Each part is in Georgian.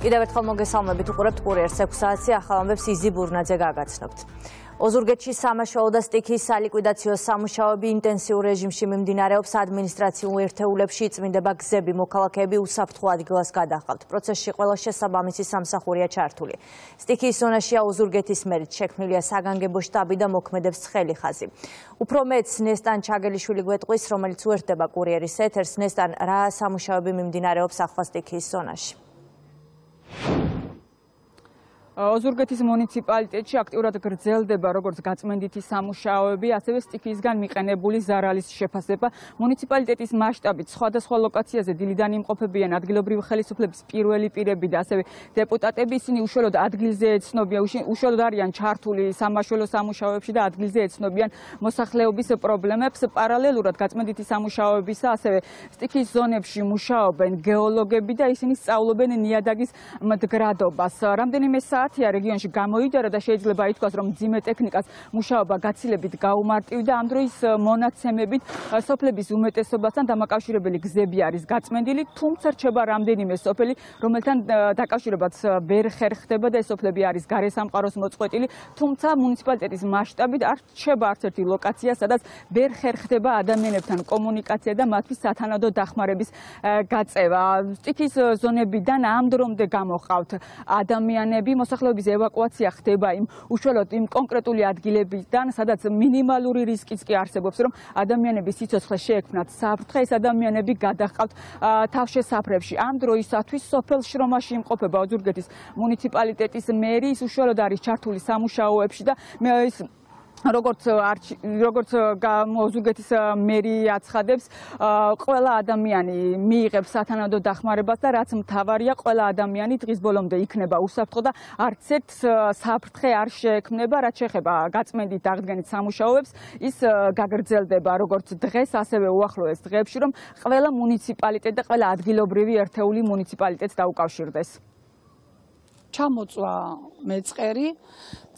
Idevert Khalmoghesamlebit უყურებთ კურიერს 6-ზე ახალამბებს იზი ბურნაძე გაგაცნობთ. ოზურგეთში სამაშაო და სტიქის სალიკვიდაციო სამუშაოები ინტენსიურ რეჟიმში მიმდინარეობს. ადმინისტრაციულ ერთეულებში წმინდება გზები მოქალაქეები უსაფრთხო ადგილას გადაჰყავთ. პროცესში ყველა შესაბამისი სამსახურია ჩართული. სტიქის ზონაშია ოზურგეთის მერით შექმნილია საგანგებო შტაბი და მოქმედებს ცხელი ხაზი. უფრო მეც ნესტან ჩაგელიშვილი გვეტყვის, რომელიც უერთდება კურიერის ეთერს, ნესტან რა სამუშაოები მიმდინარეობს ახლა სტიქის ზონაში. Ოზურგეთის მუნიციპალიტეტში აქტიურად გრძელდება როგორც გაწმენდითი სამუშაოები, ასევე სტიქისგან მიყენებული ზარალის შეფასება. მუნიციპალიტეტის მასშტაბით სხვადასხვა ლოკაციაზე დილიდან იმყოფებიან ადგილობრივი ხელისუფლების პირველი პირები და ასევე დეპუტატები. ისინი უშუალოდ ადგილზე ეცნობიან, უშუალოდ არიან ჩართული სამაშველო სამუშაოებში და ადგილზე ეცნობიან მოსახლეობის პრობლემებს. პარალელურად გაწმენდითი სამუშაოებისა ასევე სტიქის ზონებში მუშაობენ გეოლოგები და ისინი სწავლობენ ნიადაგის მდგრადობას. რამდენიმე ათია რეგიონში გამოიძარა და შეიძლება ითქვას, რომ ძიმე ტექნიკას მუშაობა გაცილებით გაუმარტივდა. ამ დროის მონაცემებით სოფლების უმეტესობასთან დამაკავშირებელი გზები არის გაწმენდილი, თუმცა რჩება რამდენიმე სოფელი, რომელთან დაკავშირებაც ვერ ხერხდება და ეს სოფლები არის გარესამყაროს მოწყვეტილი, თუმცა მუნიციპალიტეტის მასშტაბით არ რჩება არც ერთი ლოკაცია, სადაც ვერ ხერხდება ადამიანებთან კომუნიკაცია და მათთვის სათანადო დახმარების გაწევა. სტიქის ზონებიდან ამ დრომდე გამოჰყავთ ადამიანები. მოსახლეობის ევაკუაცია ხდება იმ უშუალოდ იმ კონკრეტული ადგილებიდან, სადაც მინიმალური რისკიც კი არსებობს, რომ ადამიანების სიცოცხლე შეექმნათ საფრთხე, ეს ადამიანები გადაჰყავთ თავშესაფრებში. ამ დროისათვის სოფელ შრომაში იმყოფება ოზურგეთის მუნიციპალიტეტის მერი, ის უშუალოდ არის ჩართული სამუშაოებში და როგორც ოზურგეთის მერი აცხადებს, ყველა ადამიანი მიიღებს სათანადო დახმარებას და რაც მთავარია, ყველა ადამიანი დღის ბოლომდე იქნება უსაფრთხო და არც ერთ საფრთხე არ შეექმნება. რაც შეეხება გაწმენდით აღდგენით სამუშაოებს, ის გაგრძელდება როგორც დღეს, ასევე უახლოეს დღეებში, რომ ყველა მუნიციპალიტეტი და ყველა ადგილობრივი ერთეული მუნიციპალიტეტს დაუკავშირდეს. ჩამოწვა მეწყერი,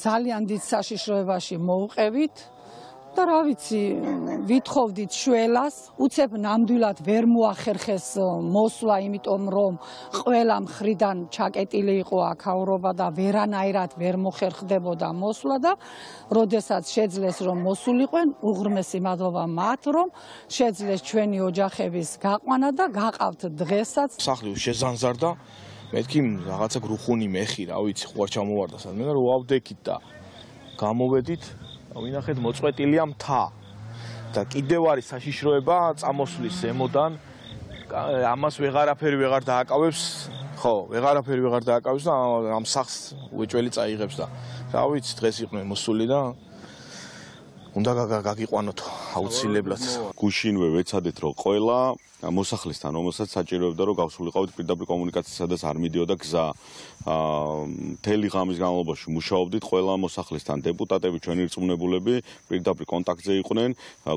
ძალიან დიდ საშიშროებაში მოუყევით და რა ვიცი, ვითხოვდით შველას, უცებ ნამდვილად ვერ მოახერხეს მოსვლა, იმიტომ რომ ყველა მხრიდან ჩაკეტილი იყო აქაურობა და ვერანაირად ვერ მოხერხდებოდა მოსვლა და როდესაც შეძლეს რომ მოსულიყვნენ, უღრმესი მადლობა მათ, რომ შეძლეს ჩვენი ოჯახების გაყვანა და გაყავთ დღესაც. სახლი შეზანზარდა. მეთქი რაღაცა გრუხუნი მეხი რა ვიცი, ხوار ჩამოვარდა სადმე და როავდეკით და გამოვედით და ვინახეთ მოწყვეტილია მთა და კიდევ არის საშიშროება წამოსვლის ემოდან. ამას ვეღარაფერი დააკავებს, ხო, ვეღარაფერი დააკავებს და ამ სახს უეჭველი წაიღებს და რა ვიცი, დღეს იყვნენ მოსული და უნდა გაგიყვანოთ აუცილებლად. გუშინვე ვეცადეთ, რომ ყველა მოსახლესთან, რომელსაც საჭიროებდა, რომ გავსულიყავით პირდაპირ კომუნიკაცია, სადაც არ მიდიოდა გზა. მთელი ღამის განმავლობაში მუშაობდით ყველა მოსახლესთან. დეპუტატები, ჩვენი რწმუნებულები პირდაპირ კონტაქტზე იყვნენ.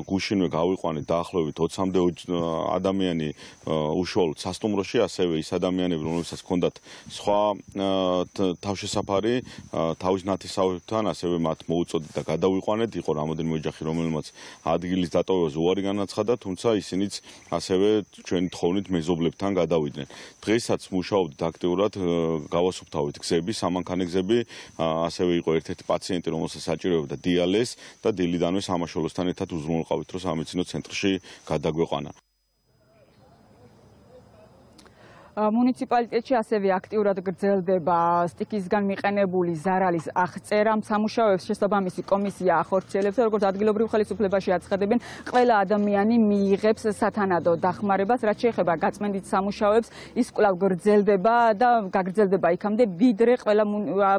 გუშინვე გავიყვანეთ დაახლოებით 20-მდე ადამიანი უშუალოდ სასტუმროში, ასევე ის ადამიანები, რომელსაც ჰქონდათ სხვა თავშესაფარი, თავის ნათესავებთან, ასევე მათ მოუწოდეთ და გადავიყვანეთ. იყო რამოდენიმე ოჯახი, რომელმაც ადგილის დატოვებას უარი განაცხადა, თუმცა ისინიც ასევე ჩვენი თხოვნით მეზობლებთან გადავიდნენ. დღესაც მუშაობთ აქტიურად, გავასუფთავეთ გზები, სამანქანო გზები, ასევე იყო ერთ-ერთი პაციენტი, რომელსაც საჭიროებდა დიალიზს და დილიდანვე სამაშველოსთან ერთად უზრუნველყავით, რომ სამედიცინო ცენტრში გადაგვეყვანა. მუნიციპალიტეტში ასევე აქტიურად გრძელდება სტიქისგან მიყენებული ზარალის აღწერა. სამუშაოებს შესაბამისი კომისია ახორციელებს, როგორც ადგილობრივ ხელისუფლებაში აცხადებენ, ყველა ადამიანი მიიღებს სათანადო დახმარებას. რაც შეეხება გაწმენდით სამუშაოებს, ის კვლავ გრძელდება და გაგრძელდება იქამდე, ვიდრე ყველა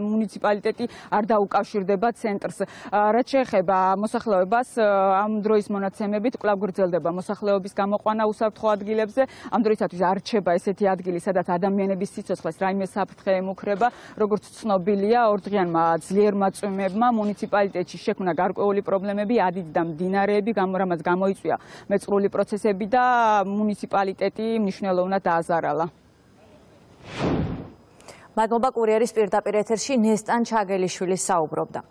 მუნიციპალიტეტი არ დაუკავშირდება ცენტრს. რაც შეეხება მოსახლეობას, ამ დროის მონაცემებით კვლავ გრძელდება მოსახლეობის გამოყვანა უსაფრთხო ადგილებზე. ამ დროისათვის არ რჩება ესეთი ადგილი, სადაც ადამიანების სიცოცხლეს რაიმე საფრთხე ემუქრება. როგორც ცნობილია, ორდღიანმა ძლიერმა წვიმებმა მუნიციპალიტეტში შექმნა გარკვეული პრობლემები, ადით და მდინარეები, რამაც გამოიწვია მეწყრული პროცესები და მუნიციპალიტეტი მნიშვნელოვნად დააზარალა. მადლობა, კურიერის პირდაპირ ეთერში ნესტან ჩაგელიშვილის საუბრობდა.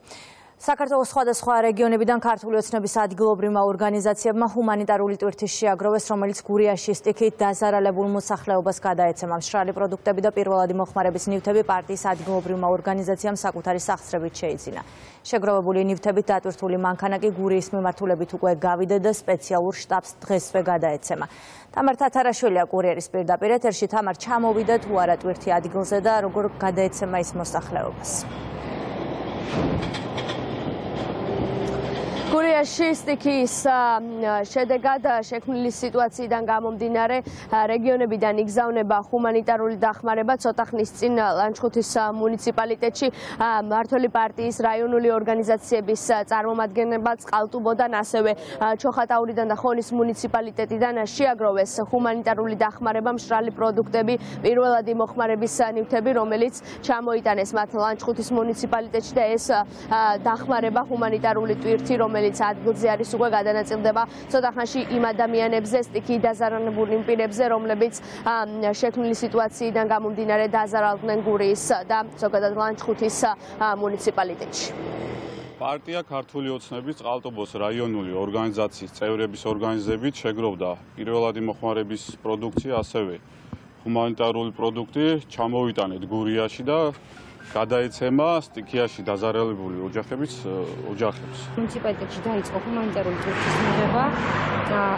საქართველოს სხვადასხვა რეგიონებიდან ქართული ოცნების ადგილობრივმა ორგანიზაციებმა ჰუმანიტარული ტვირთი შეაგროვეს, რომელიც გურიაში სტიქით დაზარალებულ მოსახლეობას გადაეცემა. Მშრალი პროდუქტები და პირველადი მოხმარების ნივთები პარტიის ადგილობრივმა ორგანიზაციამ საკუთარი სახსრებით შეიძინა. შეგროვებული ნივთებით დატვირთული მანქანა კი გურიის მიმართულებით უკვე გავიდა და სპეციალურ შტაბს დღესვე გადაეცემა. თამარ თათარაშველია კურიერის პირდაპირ ეთერში. თამარ, ჩამოვიდა თუ არა ტვირთი ადგილზე და როგორ გადაეცემა ის მოსახლეობას? გურიაში სტიქის შედეგად შექმნილი სიტუაციიდან გამომდინარე რეგიონებიდან იგზავნება ჰუმანიტარული დახმარება. ცოტა ხნის წინ ლანჩხუთის მუნიციპალიტეტში მართველი პარტიის რაიონული ორგანიზაციების წარმომადგენლებმა წყალტუბოდან, ასევე ჩოხატაურიდან და ხონის მუნიციპალიტეტიდან შეაგროვეს ჰუმანიტარული დახმარება, მშრალი პროდუქტები, პირველადი მოხმარების ნივთები, რომელიც ჩამოიტანეს მათ ლანჩხუთის მუნიციპალიტეტში და ეს დახმარება, ჰუმანიტარული ტვირთი, რომელიც ადგილზე არის უკვე გადანაწილდება ცოტა ხანში იმ ადამიანებზე, სტიქით დაზარალებულ იმ პირებზე, რომლებიც შექმნილი სიტუაციიდან გამომდინარე დაზარალდნენ გურიის და ზოგადად ლანჩხუთის მუნიციპალიტეტში. Partia ქართული ოცნების წყალტუბოს რაიონული ორგანიზაციის წევრების ორგანიზებით შეგროვდა პირველადი მოხმარების პროდუქტი, ასევე ჰუმანიტარული პროდუქტი, ჩამოვიტანეთ გურიაში და გადაეცემა სტიქიაში დაზარალებული ოჯახებს. მუნიციპალიტეტში დაიწყო ჰუმანიტარული ტვირთის მიღება.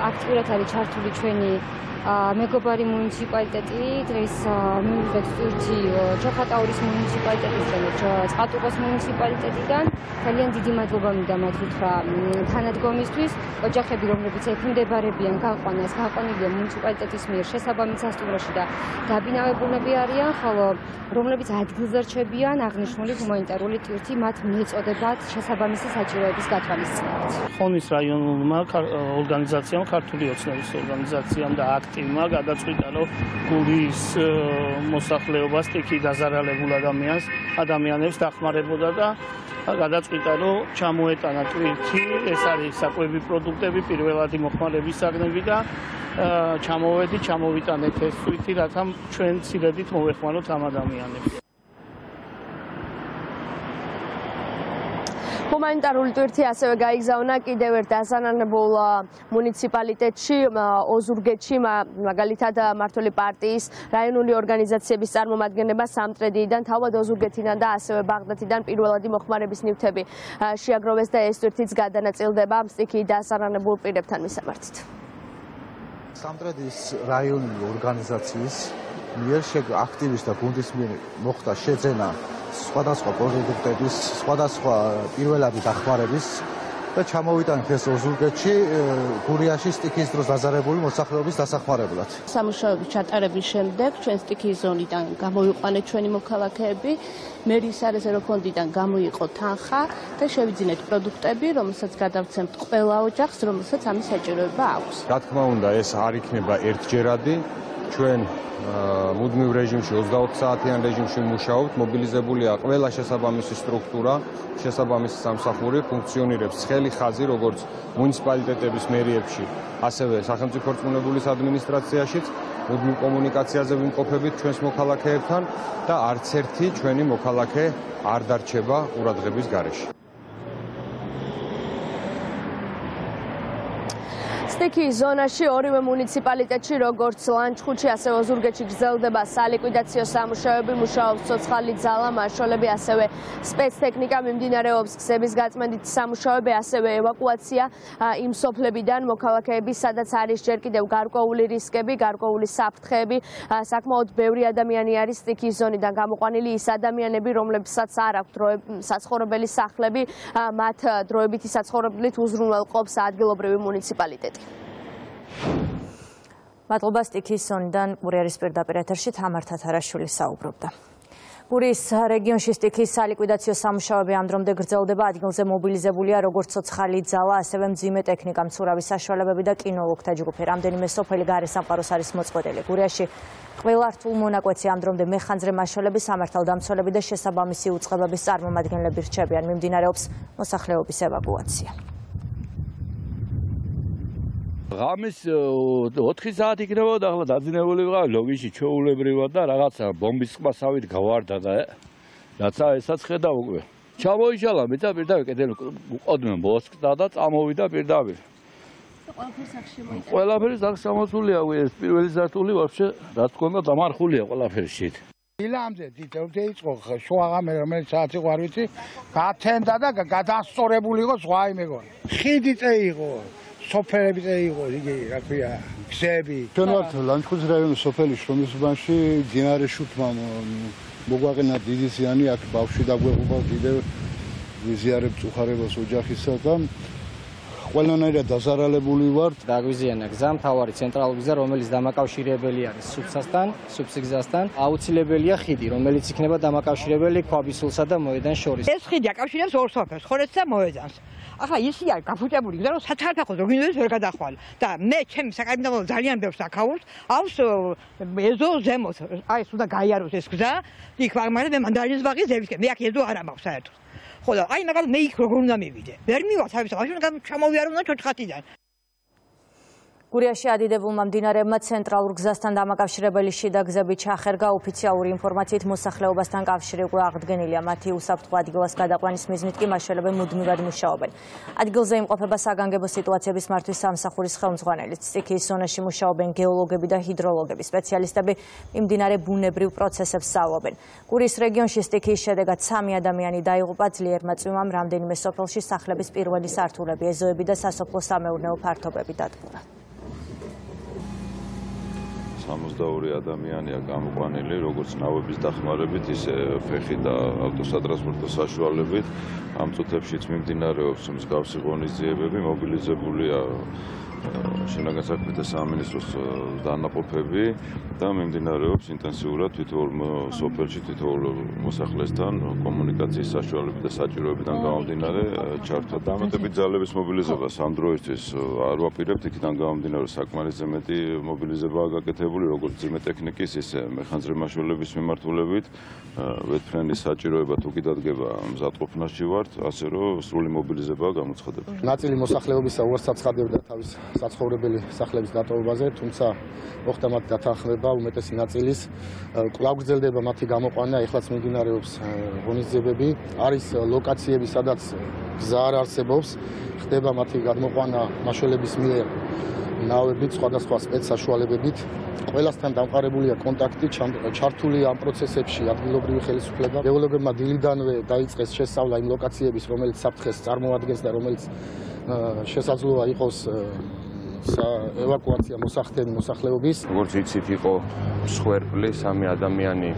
აქტიურად არის ჩართული ჩვენი მეგობარი მუნიციპალიტეტი. დღეს მივიღეთ ტვირთი ჩოხატაურის მუნიციპალიტეტიდან, წყალტუბოს მუნიციპალიტეტიდან. ძალიან დიდი მადლობა მინდა მათ უთხრა თანადგომისთვის. ოჯახები, რომლებიც ექვემდებარებიან გაყვანას, გაყვანილია მუნიციპალიტეტის მიერ შესაბამის სასტუმროში და დაბინავებულები არიან, ხოლო რომლებიც ადგილზე რჩებიან, აღნიშნული ჰუმანიტარული ტვირთი მათ მიეწოდებათ შესაბამისი საჭიროების გათვალისწინებით. ხონის რაიონულმა ორგანიზაციამ, ქართული ოცნების ორგანიზაციამ და აქტივმა გადაწყვიტა გურიის მოსახლეობას, სტიქით დაზარალებულ ადამიანებს დახმარებოდა და გადაწყვიტა ჩამოეტანა ტვირთი. ეს არის საკვები პროდუქტები, პირველადი მოხმარების საგნები და ჩამოვიტანეთ ეს ტვირთი, რათა ჩვენ სილებით მოვეხმაროთ ამ ადამიანებს. ჰუმანიტარული ტვირთი ასევე გაიგზავნა კიდევ ერთ დაზარალებულ მუნიციპალიტეტში, ოზურგეთში, მაგალითად მართველი პარტიის რაიონული ორგანიზაციების წარმომადგენლებმა სამტრედიიდან, თავად ოზურგეთიდან და ასევე ბაღდათიდან პირველადი მოხმარების ნივთები შეაგროვეს და ეს ტვირთიც გადანაწილდება სტიქით დაზარალებულ პირებთან მისამართით. სამტრედიის რაიონული ორგანიზაციის მიერ აქტივისტთა გუნდის მიერ მოხდა შეძენა სხვადასხვა პროდუქტების, სხვადასხვა პირველადი დახმარების და ჩამოვიტანეთ ეს ოზურგეთში, გურიაში სტიქის დროს დაზარალებული მოსახლეობის დასახმარებლად. სამუშაოების ჩატარების შემდეგ ჩვენ სტიქის ზონიდან გამოვიყვანეთ ჩვენი მოქალაქეები, მერის სარეზერვო ფონდიდან გამოიყო თანხა და შევიძინეთ პროდუქტები, რომელსაც გადავცემთ ყველა ოჯახს, რომელსაც ამის საჭიროება აქვს. რა თქმა უნდა, ეს არ იქნება ერთჯერადი. ჩვენ მუდმივ რეჟიმში 24 საათიან რეჟიმში მუშაობთ, მობილიზებულია ყველა შესაბამისი სტრუქტურა, შესაბამისი სამსახური, ფუნქციონირებს ცხელი ხაზი, როგორც მუნიციპალიტეტების მერიებში, ასევე სახელმწიფო რწმუნებულის ადმინისტრაციაშიც. მუდმივ კომუნიკაციაზე ვიმყოფებით ჩვენს მოქალაქეებთან და არც ერთი ჩვენი მოქალაქე არ დარჩება ყურადღების გარეშე. სტიქის ზონაში ორივე მუნიციპალიტეტში, როგორც ლანჩხუთში, ასევე ოზურგეთში გრძელდება სალიკვიდაციო სამუშაოები, მუშაობს ცოცხალი ძალა, მაშველები, ასევე სპეცტექნიკა, მიმდინარეობს გზების გაწმენდით სამუშაოები, ასევე ევაკუაცია იმ სოფლებიდან, მოქალაქეების, სადაც არის ჯერ კიდევ გარკვეული რისკები, გარკვეული საფრთხეები. საკმაოდ ბევრი ადამიანი არის სტიქის ზონიდან გამოყვანილი, ის ადამიანები, რომლებსაც არ აქვთ საცხოვრებელი სახლები, მათ დროებითი საცხოვრებლით უზრუნველყოფს ადგილობრივი მუნიციპალიტეტი. მადლობა სტიქის ზონიდან კურიერის პირდაპირ ეთერში თამარ თათარაშვილი საუბრობდა. გურიის რეგიონში სტიქის სალიკვიდაციო სამუშაოები ამ დრომდე გრძელდება. ადგილზე მობილიზებულია როგორც ცოცხალი ძალა, ასევე მძიმე ტექნიკა, მცურავი საშუალებები და კინოლოგთა ჯგუფი. რამდენიმე სოფელი გარესამყაროს არის მოწყვეტილი. გურიაში ყველა რთულ მონაკვეთზე ამ დრომდე მეხანძრე მაშველები, სამართალდამცველები და შესაბამისი უწყებების წარმომადგენლები რჩებიან. მიმდინარეობს მოსახლეობის ევაკუაცია. ღამის 4 საათი იქნებოდა, ახლა დაძინებული ვიყავი ლოგიში ჩეულებრივად და რაღაცა ბომბის წყმა სავით გავარდა და რაცა ესაც ხედავ უკვე. Çamoycalan bir daha bir daha edelim. Adımın bozuk dadat ama bir daha bir daha bir. Olaferiz akşam oluyor bu es. Bir velizat oluyor vapse. Rahat konuda damar oluyor olaferiz şey. İlamze diyeceğim ki şu ağam mermer saati var bitti. Katen dada kadar sore buluyor suay mı gol. Xidit iyi gol. Sopel bir iyi gol diye rakıya. Xebi. Şunlar lan kuzrayın sopel işimiz ben şey dinarı şutmam. Bugagena didisi yani ak bavşida guguba ვიზიარებთ უხარებას ოჯახისა და ყველანაირად დაზარალებული ვარ. დაგვიზიანა გზა მთავარი ცენტრალური გზა, რომელიც დამაკავშირებელი არის სუფსასთან, სუფსიგზასთან. აუცილებელია ხიდი, რომელიც იქნება დამაკავშირებელი ქვაბისულსა და მოედანს შორის. ეს ხიდი აკავშირებს ორ სოფელს, ხორეთს და მოედანს. ახლა ისე არის გაფუჭებული გზა, რომ სათარქაქოს ორგანიზაცია ვერ გადაახვალა და მე ჩემი საკადემიო ძალიან ბევრს აკავებს. ავს ეზო ზემოთ, აი ეს უნდა გაიაროს ეს გზა. იქ მაგალითად მე მანდარინის ბაღის ზევისკენ, მე აქ ეზო არ მაქვს საერთოდ. Xoda, ay ne kadar meyik rogununa mevide. Vermiyor tabii. Aşırı kadar çamur yarımdan çok katiden. გურიაში ადიდებულმა მდინარებმა ცენტრალურ გზასთან დამაკავშირებელი შიდა გზები ჩახერგა. ოფიციალური ინფორმაციით მოსახლეობასთან კავშირი უკვე აღდგენილია. მათი უსაფრთხო ადგილას გადაყვანის მიზნით კი მასშტაბები მუდმივად მუშაობენ. ადგილზე იმყოფება საგანგებო სიტუაციების მართვის სამსახურის ხელმძღვანელი. ციხის ზონაში მუშაობენ გეოლოგები და ჰიდროლოგები. სპეციალისტები მიმდინარე ბუნებრივ პროცესებს სწავლობენ. გურის რეგიონში ციხის შედეგად 3 ადამიანი დაიღუპა. ძლიერმა წვიმამ რამდენიმე სოფელში სახლების პირველი სართულები, ეზოები და სასოფლო-სამეურნეო ფართობები დატბურა. 62 ადამიანია გამოყვანილი, როგორც ნავების დახმარებით, ისე ფეხი და ავტოსატრანსპორტო საშუალებით. ამ წუთებშიც მიმდინარეობს მსგავსი ღონისძიებები, მობილიზებულია შინაგან საქმეთა სამინისტროს დანაყოფები და მიმდინარეობს ინტენსიურად თითოეულ სოფელში თითოეულ მოსახლესთან კომუნიკაციის საშუალებით და საჭიროებიდან გამომდინარე ჩართვა. დამატებით ძალების მობილიზებას ამ დროისთვის არ ვაპირებთ, იქიდან გამომდინარე საკმარისზე მეტი მობილიზებაა გაკეთებული, როგორც ძიმე ტექნიკის, ისე მეხანძრე მაშველების მიმართულებით. ვეთფრენის საჭიროება თუ კი დადგება, მზადყოფნაში ვართ, ასე რომ სრული მობილიზებაა გამოცხადებული. ნაწილი მოსახლეობისა უარს აცხადებდა თავის საცხოვრებელი სახლების დატოვებაზე, თუმცა მოხდა დათანხმება, უმეტესი ნაწილის კვლავ გრძელდება მათი გამოყვანა. ეხლაც მიმდინარეობს ღონისძიებები, არის ლოკაციები, სადაც გზა არ არსებობს, ხდება მათი გადმოყვანა მაშველების მიერ ნავებით, სხვადასხვა სპეცსაშუალებებით. ყველასთან დამყარებულია კონტაქტი, ჩართულია ამ პროცესებში ადგილობრივი ხელისუფლება. გეოლოგებმა დილიდანვე დაიწყეს შესწავლა იმ ლოკაციების, რომელიც საფრთხეს წარმოადგენს და რომელიც შესაძლოა იყოს ევაკუაცია მოსახდენი მოსახლეობის. როგორც იცით, იყო მსხვერპლი, 3 ადამიანი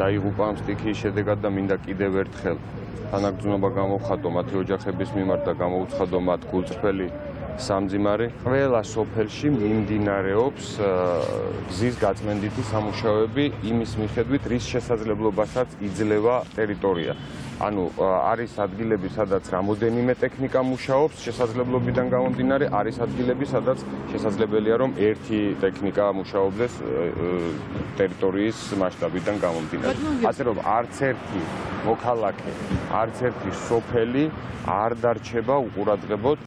დაიღუპა ამ სტიქიის შედეგად და მინდა კიდევ ერთხელ თანაგრძნობა გამოვხატო მათი ოჯახების მიმართ და გამოუცხადო მათ გულწრფელი სამძიმარი. ყველა სოფელში მიმდინარეობს გზის გაწმენდითი სამუშაოები იმის მიხედვით, რის შესაძლებლობასაც იძლევა ტერიტორია. Ანუ არის ადგილები, სადაც რამოდენიმე ტექნიკა მუშაობს, შესაძლებლობიდან გამომდინარე, არის ადგილები, სადაც შესაძლებელია, რომ ერთი ტექნიკა მუშაობდეს ტერიტორიის მასშტაბიდან გამომდინარე. ასე რომ არც ერთი მოქალაქე, არც ერთი სოფელი არ დარჩება უყურადღებოდ.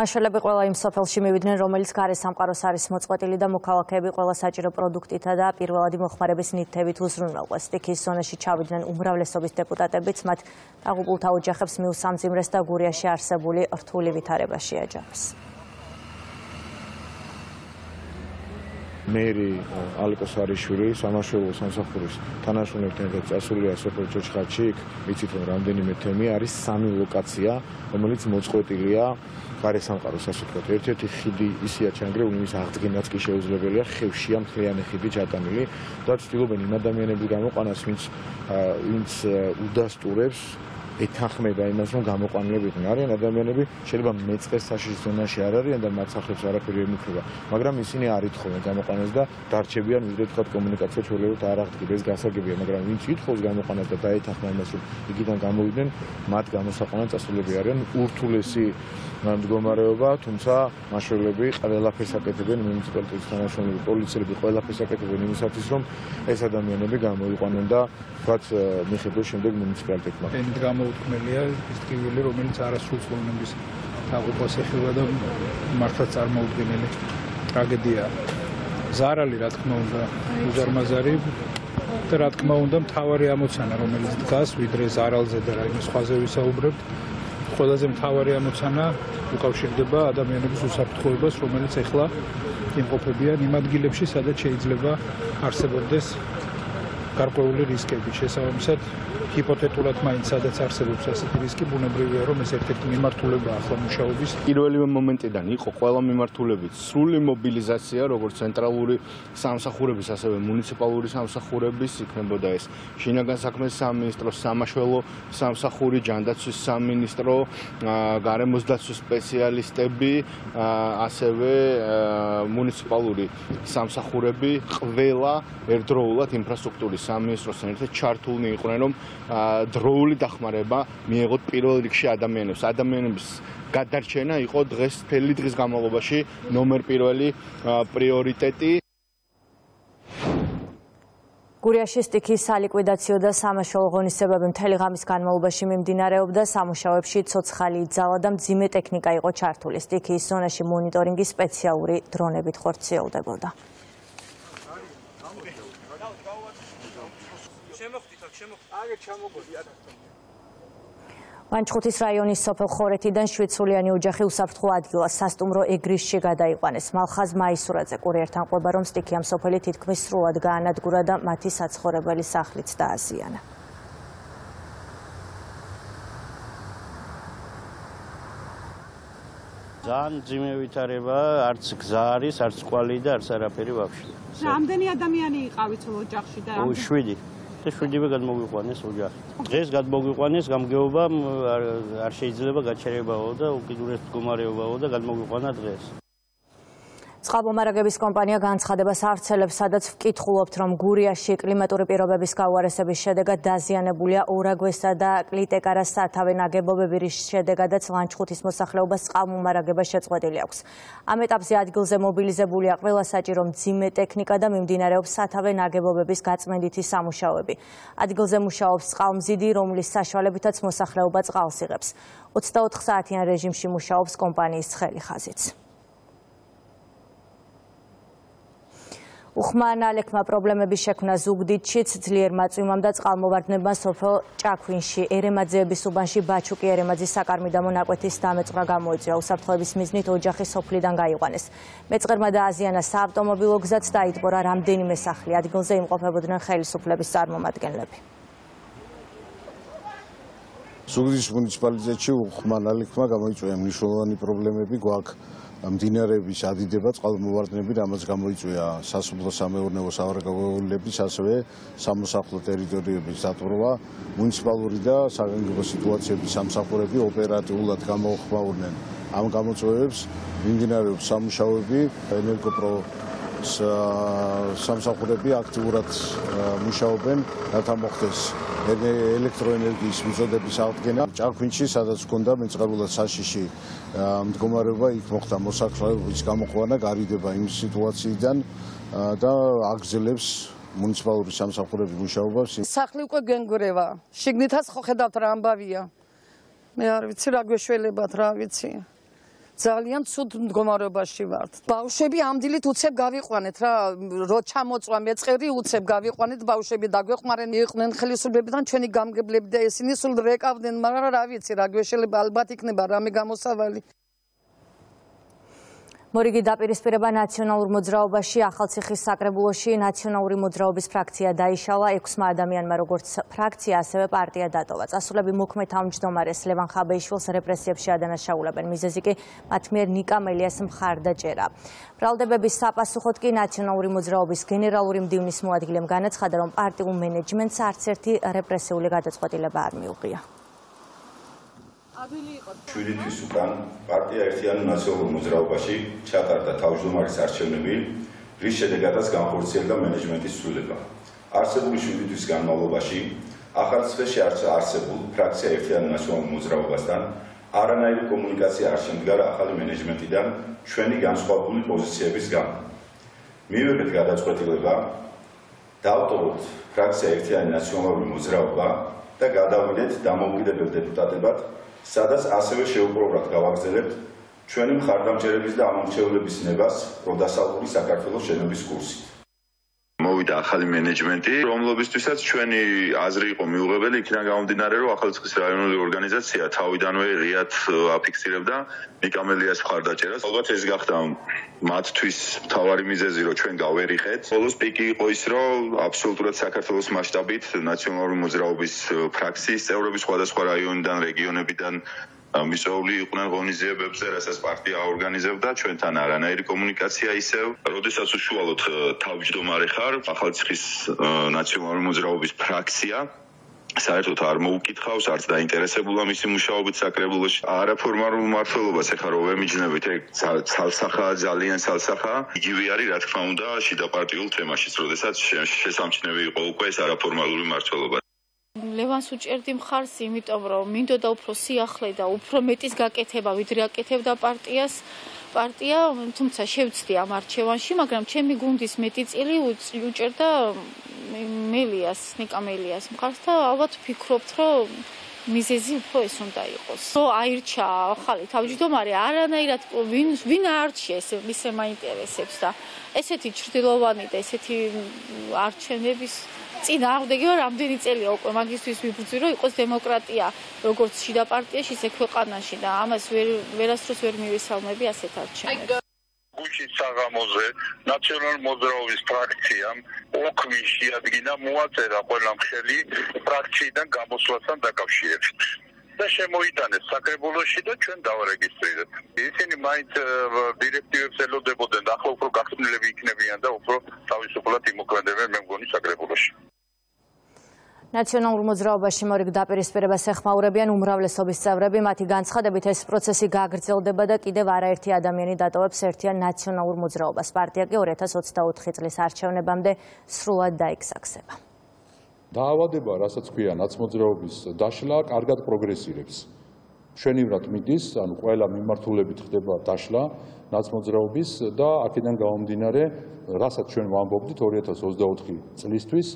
მაშველები ყველა იმ სოფელში მივიდნენ, რომელიც გარესამყაროს არის მოწყვეტილი და მოქალაქეები ყველა საჭირო პროდუქტითა და პირველადი მოხმარების ნივთებით უზრუნველყვეს. ციხის ზონაში ჩავიდნენ უმრავლესობის დეპუტატებიც, მათ დაღუპულთა ოჯახებს მიუსამძიმრეს და გურიაში არსებული რთული ვითარება შეაჯამეს. მერი ალკოსარიშვილი სამაშველო სამსახურის თანაშრომლებთან ერთად წასულია სოფელ ჩოჩხატში. ვიცით, რომ რამდენიმე თემი არის, 3 ლოკაცია, რომელიც მოწყვეტილია გარესამყაროს ასეთქოთ. ერთ-ერთი ხიდი ისია ჩანგრეული, იმის აღდგენაც კი შეუძლებელია, ხევშია მთლიანი ხიდი ჩატანილი და ცდილობენ იმ ადამიანების გამოყვანას, ვინც უდასტურებს ეთანხმება იმას, რომ გამოყვანილებიყვნენ. არიან ადამიანები, შეიძლება მეწყეს საშიშ ზონაში არ არიან და მათ სახლებს არაფერი ვერ მიქრება, მაგრამ ისინი არ ითხოვენ გამოყვანას და დარჩებიან, ვიდრე თქვა კომუნიკაცია ჩვეულებრივ არ აღდგება. ეს გასაგებია, მაგრამ ვინც ითხოვს გამოყვანას და დაეთანხმა იმას, რომ იქიდან გამოვიდნენ, მათ გამოსაყვანად წასულები არიან. ურთულესი მდგომარეობა, თუმცა მაშველები ყველაფერს აკეთებენ, მუნიციპალიტეტის თანაშრომლები, პოლიციელები ყველაფერს აკეთებენ იმისათვის, რომ ეს ადამიანები გამოიყვანენ და თქვათ მიხილოს შემდეგ მუნიციპალიტეტმა. ენით გამოუთქმელია ის ტკივილი, რომელიც არასრულწლოვნების დაღუპვას ეხება და მართლაც წარმოუდგენელი ტრაგედია. ზარალი, რა თქმა უნდა, უზარმაზარი და რა თქმა უნდა მთავარი ამოცანა რომელიც დგას ვიდრე ზარალზე და რაიმე სხვაზე ვისაუბრებთ ყველაზე მთავარი ამოცანა უკავშირდება ადამიანების უსაფრთხოებას რომელიც ეხლა იმყოფებიან იმ ადგილებში სადაც შეიძლება არსებობდეს გარკვეული რისკები შესაბამისად Hipotetulat mai înțeadă țar se luptă să te risci bună brevia rom este efectiv mimartuleba aflam ușaubis. Iroele în momente dani, cu coala mimartulebit, suli mobilizația rogor centraluri samsahurebis, asta e municipaluri samsahurebis, nebodais. Și în agan sacme samministro samașvelo samsahuri jandatsu samministro garemuzdatsu specialistebi, aseve municipaluri samsahurebi, vela erdroulat infrastructuri samministro sanite chartul neiqonenom დროული დახმარება მიიღოთ პირველ რიგში ადამიანებს. Ადამიანების გადარჩენა იყო დღეს მთელი დღის განმავლობაში ნომერ პირველი პრიორიტეტი. გურიაში სტიქის სალიკვიდაციო და სამაშველო ღონისძიებები მთელი ღამის განმავლობაში მიმდინარეობდა. სამუშაოებში ცოცხალი ძალა და მძიმე ტექნიკა იყო ჩართული. სტიქის ზონაში მონიტორინგი სპეციალური დრონებით ხორციელდებოდა. Vanchkutis raionis sopel Xoretidan shvitsulyani ოჯახი უსაფრთხო ადგილას სასტუმრო ეგრისში გადაიყვანეს. მალხაზ მაისურაძე კურიერთან ყვება, რომ სტიქიამ სოფელი თითქმის სრულად გაანადგურა და მათი საცხოვრებელი სახლიც დააზიანა. Zan zimevitareva, arts gzaris, arts qvali da arts araperi vapshi. Ramdeni adamiani iqavitsul ოჯახში და რამე? 7. შვილები გადმოგვიყვანეს ოჯახით. დღეს გადმოგვიყვანეს გამგეობამ არ შეიძლება გაჩერებაო და უკიდურეს მდგომარეობაო და გადმოგვიყვანა დღეს. წყალმომარაგების კომპანია განცხადებას ავრცელებს, სადაც ვკითხულობთ, რომ გურიაში კლიმატური პირობების გაუარესების შედეგად დაზიანებულია ორაგვესა და კლიტეკარას სათავე ნაგებობები, რის შედეგადაც ლანჩხუთის მოსახლეობას წყალმომარაგება შეწყვეტილი აქვს. ამ ეტაპზე ადგილზე მობილიზებულია ყველა საჭირო მძიმე ტექნიკა და მიმდინარეობს სათავე ნაგებობების გაწმენდითი სამუშაოები. ადგილზე მუშაობს წყალმზიდი, რომლის საშუალებითაც მოსახლეობა წყალს იღებს. 24 საათიან რეჟიმში მუშაობს კომპანიის ცხელი ხაზიც. Uxman Alekma problemebi shekhvna Zugdidshits ძლიერმა წვიმამ და წყალმოვარდნებმა სოფელ ჭაქვინში, ერემაძეების უბანში ბაჩუკი ერემაძის საკარმი და მონაკვეთის დამეწყრა გამოიწვია. Უსაფრთხოების მიზნით ოჯახი სოფლიდან გაიყვანეს. მეწყერმა დააზიანა საავტომობილო გზაც და იტბორა რამდენიმე სახლი. Ადგილზე იმყოფებოდნენ ხელისუფლების წარმომადგენლები. ზუგდიდში მუნიციპალიტეტში უხმან ალეკმა გამოიწვია მნიშვნელოვანი პრობლემები გვაქვს. მდინარეების ადიდება წყალმოვარდნები, რამაც გამოიწვია სასოფლო-სამეურნეო სავარგაულების, ასევე სამოსახლო ტერიტორიების დატვირვა, მუნიციპალური და საგანგებო სიტუაციების სამსახურები ოპერატიულად გამოეხმაურნენ. ამ გამოწვევებს მიმდინარეობს სამუშაოები, ენერგოპროს სამსახურები აქტიურად მუშაობენ, რათა მოხდეს ელექტროენერგიის მიწოდების აღდგენა. ჭარქვინში, სადაც ჰქონდა მეწყრულად საშიში მდგომარეობა, იქ მოხდა მოსახლეობის გამოყვანა, გარიდება იმ სიტუაციიდან და აგრძელებს მუნიციპალური სამსახურების მუშაობას. სახლი უკვე გენგურევა. შიგნითაც ხო ხედავთ რა ამბავია. მე არ ვიცი რა გვეშველებათ, რა ვიცი. Ძალიან ცუდ მდგომარეობაში ვართ. Ბავშვები ამ დილით უცებ გავიყვანეთ რა, რო ჩამოწვა მეწყერი უცებ გავიყვანეთ ბავშვები დაგვეხმარენ, იყვნენ ხელისუფლებიდან ჩვენი გამგებლები და ისინი სულ რეკავდნენ, მაგრამ რა ვიცი, რა გვეშელება, ალბათ იქნება რამე გამოსავალი. მორიგი დაპირისპირება ნაციონალურ მოძრაობაში ახალციხის საკრებულოში ნაციონალური მოძრაობის ფრაქცია დაიშალა 6 ადამიანმა როგორც ფრაქცია ასევე პარტია დატოვა. Წასულები მოქმედ თავმჯდომარეს ლევან ხაბეიშვილს რეპრესიებში ადანაშაულებენ. მიზეზი კი მათ მიერ ნიკამ ელიას მხარდაჭერა. ბრალდებების საპასუხოდ კი ნაციონალური მოძრაობის გენერალური მდივნის მოადგილემ განაცხადა, რომ პარტიულ მენეჯმენტს არც ერთი რეპრესიული გადაწყვეტილება არ მიუღია. Შვილისთვის უკან პარტია ერთიანი ნაციონალურ მოძრაობაში ჩატარდა თავმჯდომარის არჩევნები, რის შედეგადაც განხორციელდა მენეჯმენტის ცვლილება. Არსებული შვიდთვის განმავლობაში ახალციხეში არსებულ ფრაქცია ერთიანი ნაციონალურ მოძრაობასთან არანაირი კომუნიკაცია არ შემდგარა ახალი მენეჯმენტიდან ჩვენი განსხვავებული პოზიციების გამო. მივიღეთ გადაწყვეტილება დავტოვოთ ფრაქცია ერთიანი ნაციონალური მოძრაობა და გადავიდეთ დამოუკიდებელ დეპუტატებად. Სადაც ასევე შეუპროვრად გავაგრძელებთ ჩვენი მხარდამჭერების და ამომრჩევლების ნებას პროდასალური საქართველოს შენობის კურსით. გამოვიდა ახალი მენეჯმენტი, რომლებისთვისაც ჩვენი აზრი იყო მიუღებელი იქიდან გამომდინარე, რომ ახალციხის რაიონული ორგანიზაცია თავიდანვე ღიად აფიქსირებდა მიკამელიას მხარდაჭერას. Ალბათ ეს გახდა მათთვის მთავარი მიზეზი, რომ ჩვენ გავერიხეთ. ბოლოს პიკი იყო ის, რომ აბსოლუტურად საქართველოს მასშტაბით ნაციონალური მოძრაობის ფრაქციის წევრები სხვადასხვა რაიონიდან, რეგიონებიდან მისეული იყვნენ ღონისძიებებზე, რასაც პარტია აორგანიზებდა, ჩვენთან არანაირი კომუნიკაცია ისევ. როდესაც უშუალოდ თავმჯდომარე ხარ, ახალციხის ნაციონალური მოძრაობის ფრაქცია საერთოდ არ მოუკითხავს, არც დაინტერესებულა მისი მუშაობით საკრებულოში. არაფორმალურ მმართველობას ეხლა რო ვემიჯნებით, ეგ ცალსახაა, ძალიან ცალსახაა. იგივე არის, რა თქმა უნდა, შიდა პარტიულ თემაშიც, როდესაც შესამჩნევი იყო უკვე ეს არაფორმალური მმართველობა. Levan sucerdi მხარს, იმიტომ რომ მინდოდა უფრო სიახლე და უფრო მეტის გაკეთება, ვიდრე აკეთებდა პარტიას. პარტია თუმცა შევწდი ამ არჩევანში, მაგრამ ჩემი გუნდის მეტი წილი უჭერდა მელიას, ნიკამელიას მხარს და ალბათ ვფიქრობთ, რომ მიზეზი უფრო ეს უნდა იყოს. Აირჩა ახალი თავმჯდომარე, არანაირად ვინ არჩია, ეს ვისე მაინტერესებს და ესეთი ჩრდილოვანი და ესეთი არჩევნების წინააღმდეგი ვარ რამდენი წელია უკვე მაგისთვის ვიბრძვი, რომ იყოს დემოკრატია, როგორც შიდა პარტიაში, ისე ქვეყანაში და ამას ვერასდროს ვერ მივესალმები ასეთ არჩევანს. გუშინ საღამოზე ნაციონალურ მოძრაობის ფრაქციამ ოქმის შეადგინა მოაწერა ყველა მხელი ფრაქციიდან გამოსვლასთან დაკავშირებით. და შემოიტანეს საკრებულოში და ჩვენ დავარეგისტრირეთ. ისინი მაინც დირექტივებს ელოდებოდნენ, ახლა უფრო გახსნილები იქნებიან და უფრო თავისუფლად იმოქმედებენ, მე მგონი, საკრებულოში. Naționalul მოძრაობაში მორიგ დაპირისპირებას ეხმაურებიან უმრავლესობის წევრები, მათი განცხადებით ეს პროცესი გაგრძელდება და კიდევ არაერთი ადამიანი დატოვებს ერთიან ნაციონალურ მოძრაობას. Პარტია კი 2024 წლის არჩევნებამდე სრულად დაიქსაქსება. Დაავადება, რასაც ქვია ნაცმოძრაობის დაშლა, კარგად პროგრესირებს. მშვენივრად მიდის, ანუ ყველა მიმართულებით ხდება დაშლა ნაცმოძრაობის და აქედან გამომდინარე, რასაც ჩვენ ვამბობდით 2024 წლისთვის,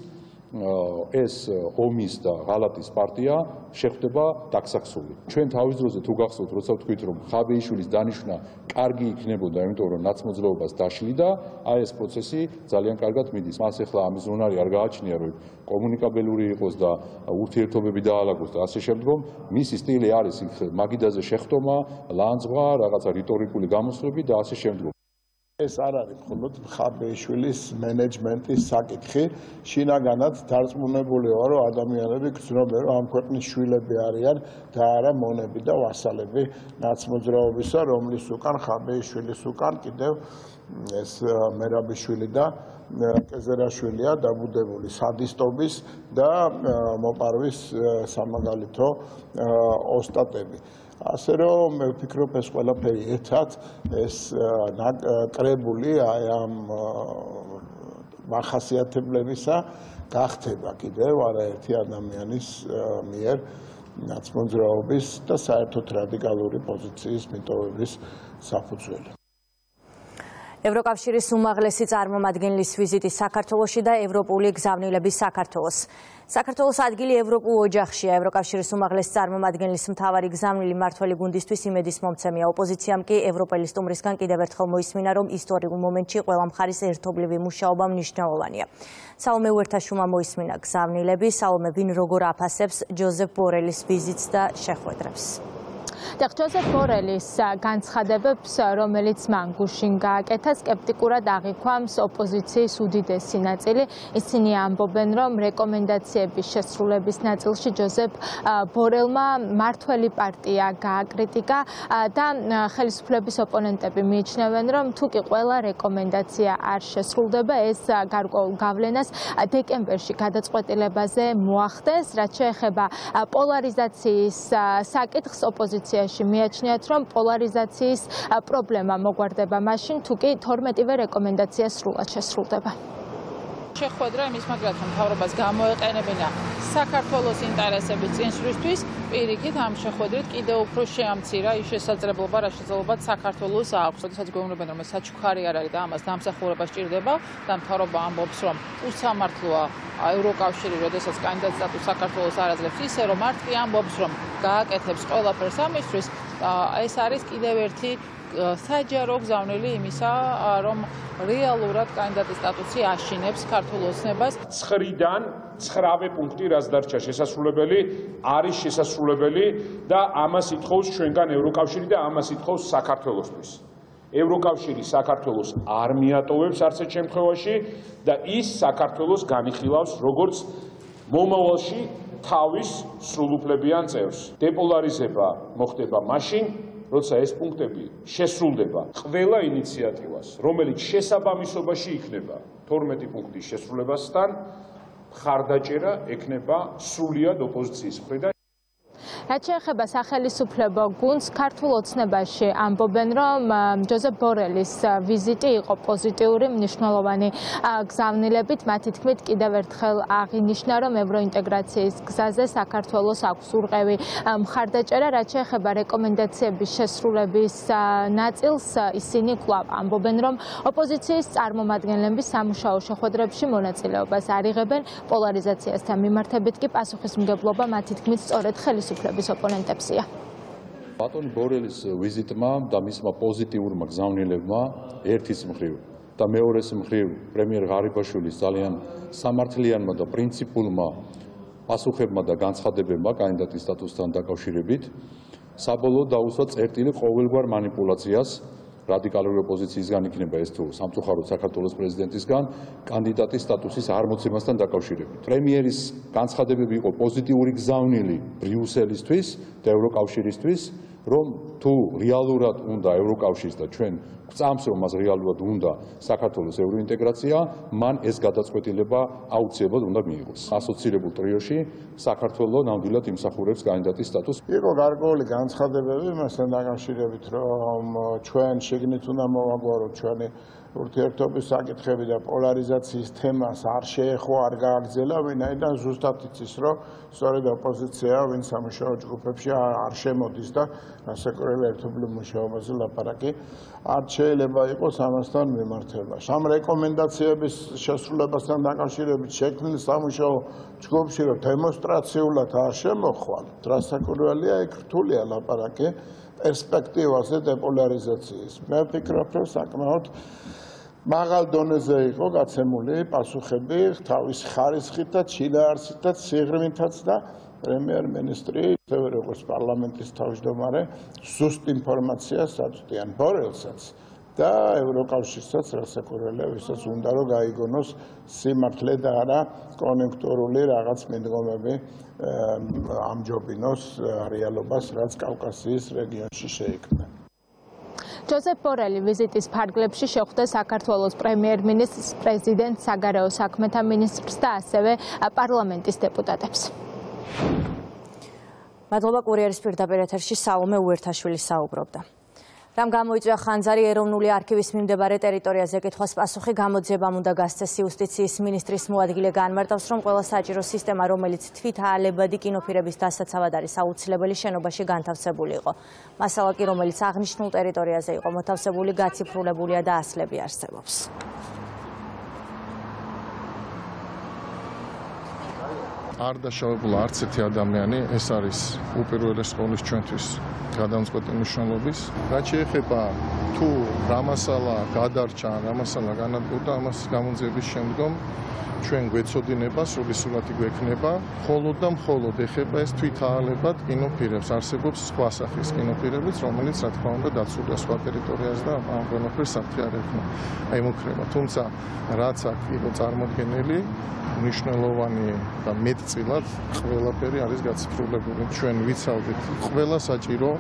ეს ომის და ღალატის პარტია შეხვდება დაქსაქსული. ჩვენ თავის დროზე თუ გახსოვთ, როცა ვთქვით, რომ ხაბეიშვილის დანიშვნა კარგი იქნებოდა, იმიტომ რომ ნაცმოძრაობას დაშლიდა, აი ეს პროცესი ძალიან კარგად მიდის. მას ახლა ამის უნარი არ გააჩნია, რომ კომუნიკაბელური იყოს და ურთიერთობები დაალაგოს და ასე შემდგომ, მისი სტილი არის იქ მაგიდაზე შეხვდომა, ლანძღვა, რაღაცა რიტორიკული გამოსვლები და ასე შემდგომ. ეს არ არის მხოლოდ ხაბეიშვილის მენეჯმენტის საკითხი. შინაგანაც დარწმუნებული ვარ, რომ ადამიანები გრძნობენ, რომ ამ ქვეყნის შვილები არიან და არა მონები და ვასალები ნაცმოძრაობისა, რომლის უკან ხაბეიშვილის უკან კიდევ ეს მერაბიშვილი და კეზერაშვილია დაბუდებული სადისტობის და მოპარვის სამაგალითო ოსტატები. Așa რომ მე ვფიქრობ ეს ყველაფერი ერთად ეს კრებული აი ამ მახასიათებლებისა გახდება კიდევ არაერთი ადამიანის მიერ ნაცმოძრაობის და საერთოდ რადიკალური პოზიციის მიტოვების საფუძველი. Ევროკავშირის უმაღლესი წარმომადგენლის ვიზიტი საქართველოში და ევროპული გზავნილების საქართველოს. საქართველოს ადგილი ევროპულ ოჯახშია. ევროკავშირის უმაღლესი წარმომადგენლის მთავარი გზავნილი მართველი გუნდისთვის იმედის მომცემია. ოპოზიციამ კი ევროპელისტუმრისგან კიდევ ერთხელ მოისმინა, რომ ისტორიულ მომენტში ყველა მხარის ერთობლივი მუშაობა მნიშვნელოვანია. საომე უერთაშვილმა მოისმინა გზავნილები, საომე ვინ როგორ აფასებს ჯოზეფ ბორელის ვიზიტს და შეხვედრებს. Josep Borrellis განცხადებებს, რომელიც მან გუშინ გააკეთა, სკეპტიკურად აღიქვამს ოპოზიციის უდიდესი ნაწილი. ისინი ამბობენ, რომ რეკომენდაციების შესრულების ნაწილში ჯოზეფ ბორელმა მართველი პარტია გააკრიტიკა და ხელისუფლების ოპონენტები მიიჩნევენ, რომ თუ კი ყველა რეკომენდაცია არ შესრულდება, ეს გარკვეულ გავლენას დეკემბერში გადაწყვეტილებაზე მოახდენს. რაც შეეხება პოლარიზაციის საკითხს, ოპოზიცია მიაჩნიათ, რომ პოლარიზაციის პრობლემა მოგვარდება მაშინ, თუ კი 12-ვე რეკომენდაცია სრულად შესრულდება. შეხვედრა იმის მაგალითად მთავრობას გამოეყენებინა საქართველოს ინტერესები წინსვლისთვის, პირიქით ამ შეხვედრით კიდევ უფრო შეამცირა ის შესაძლებლობა, რა შესაძლებლობაც საქართველოს აქვს. როდესაც გვეუბნებიან, რომ ეს საჩუქარი არ არის და ამას დამსახურება სჭირდება, და მთავრობა ამბობს, რომ უსამართლოა ევროკავშირი, როდესაც კანდიდატ სტატუსს საქართველოს არ აძლევს, ისე რომ მარტო ამბობს, რომ გააკეთებს ყველაფერს ამისთვის, ეს არის კიდევ ერთი Sajja rogzavneli imisa rom realurad kandidati statusi ashinebs kartulosnebas 9-dan 9 punkti razdarcha შესაძლებელი არის შესაძლებელი და ამას ითხოვს ჩვენგან ევროკავშირი და ამას ითხოვს საქართველოსთვის. Ევროკავშირი საქართველოს არ მიატოვებს არცეთ შემთხვევაში და ის საქართველოს განიხილავს როგორც მომავალში თავის სრულუფლებიან წევრს. Დეპოლარიზება მოხდება მაშინ, როცა ეს პუნქტები შესრულდება. Ყველა ინიციატივას, რომელიც შესაბამისობაში იქნება 12 პუნქტის შესრულებასთან, ხარდაჭერა ექნება სულიად ოპოზიციის მხრიდან. Raci echeba სახელისუფლებო გუნდს ქართულ ოცნებაში ამბობენ რომ ჯოზეფ ბორელის ვიზიტი იყო პოზიტიური მნიშვნელოვანი გზავნილებით მათი თქმით კიდევ ერთხელ აღინიშნა რომ ევროინტეგრაციის გზაზე საქართველოს აქვს ურყევი მხარდაჭერა raci echeba რეკომენდაციების შესრულების ნაწილს ისინი კვლავ ამბობენ რომ ოპოზიციის წარმომადგენლები სამუშაო შეხვედრებში მონაწილეობას არიღებენ პოლარიზაციასთან მიმართებით კი პასუხისმგებლობა მათი თქმით სწორედ ხელისუფლების ოპონენტებსია. Ბატონ ბორელის ვიზიტმა და მისმა პოზიტიურმა გზავნილებმა ერთის მხრივ და მეორეს მხრივ პრემიერ ღარიბაშვილის ძალიან სამართლიანმა და პრინციპულმა პასუხებმა და განცხადებებმა კანდიდატის სტატუსთან დაკავშირებით საბოლოოდ დაუსვა წერტილი ყოველგვარ манипуляციას რადიკალური ოპოზიციისგან იქნება ეს თუ სამწუხაროდ საქართველოს პრეზიდენტისგან კანდიდატის სტატუსის არმოცებასთან დაკავშირებით. პრემიერის განცხადებები იყო პოზიტიური გზავნილი ბრიუსელისთვის და ევროკავშირისთვის, რომ თუ რეალურად უნდა ევროკავშირს და ჩვენ გვწამს რომ მას რეალურად უნდა საქართველოს ევროინტეგრაცია, მან ეს გადაწყვეტილება აუცილებლად უნდა მიიღოს. ასოცირებულ ტრიოში საქართველო ნამდვილად იმსახურებს კანდიდატის სტატუსს. Იყო გარკვეული განცხადებები მასთან დაკავშირებით, რომ ჩვენ შეგნით უნდა მოვაგვაროთ ჩვენი ურთიერთობის საკითხები და პოლარიზაციის თემას არ შეეხო, არ გააგრძელა, ვინაიდან ზუსტად იცის, რომ სწორედ ოპოზიცია, ვინ სამუშაო ჯგუფებში არ შემოდის და განსაკუთრებით ერთობლივ მუშაობაზე ლაპარაკი არ შეიძლება იყოს ამასთან მიმართებაში. Ამ რეკომენდაციების შესრულებასთან დაკავშირებით შექმნილ სამუშაო ჯგუფში რომ დემონსტრაციულად არ შემოხვალ, რასაკურველია იქ რთულია ლაპარაკი პერსპექტივაზე დეპოლარიზაციის. მე ვფიქრობ, რომ საკმაოდ მაღალ დონეზე იყო გაცემული პასუხები თავის ხარისხით და ჩილაარსით და სიღრმითაც და პრემიერ-მინისტრი, ისევე როგორც პარლამენტის თავმჯდომარე, ზუსტ ინფორმაციას აწვდიან ბორელსაც და ევროკავშირსაც, რასაკვირველია, ვისაც უნდა რომ გაიგონოს სიმართლე და არა კონიუნქტურული რაღაც მიდგომები ამჯობინოს რეალობას, რაც კავკასიის რეგიონში შეიქმნა. Josep Borrell vizitis ფარგლებში შეხვდა საქართველოს პრემიერ-მინისტრს, პრეზიდენტს, საგარეო საქმეთა მინისტრს და ასევე პარლამენტის დეპუტატებს. Მადლობა კურიერის პირდაპირ ეთერში საომე უერთაშვილი საუბრობდა. რამ გამოიწვია ხანძარი ეროვნული არქივის მიმდებარე ტერიტორიაზე ეკითხვის პასუხი გამოძიებამ უნდა გასცეს იუსტიციის მინისტრის მოადგილე განმარტავს რომ ყველა საჭირო სისტემა რომელიც თვითაალებადი კინოფირების დასაცავად არის აუცილებელი შენობაში განთავსებული იყო. Მასალა კი რომელიც აღნიშნულ ტერიტორიაზე იყო მოთავსებული გაციფრულებულია და ასლები არსებობს. არ დაშავებულა არც ერთი ადამიანი, ეს არის უპირველეს ყოვლისა ჩვენთვის გადამწყვეტი მნიშვნელობის. Რაც შეეხება თუ რა მასალა გადარჩა, რა მასალა განადგურდა, ამას გამოძიების შემდგომ ჩვენ გვეცოდინება, სრულად გვექნება, მხოლოდ და მხოლოდ ეხება ეს თვითაალებად კინოფირებს, არსებობს სხვა სახის კინოფირებიც, რომელიც რა თქმა უნდა დაცულია სხვა ტერიტორიაზე და ამ ყველაფერს აფთიარებმა. აი მოკრება, თუმცა რაც აქ იყო წარმოდგენილი, მნიშვნელოვანი და მეტწილად ყველაფერი არის გაციფრულებული. ჩვენ ვიცავდით ყველა საჭირო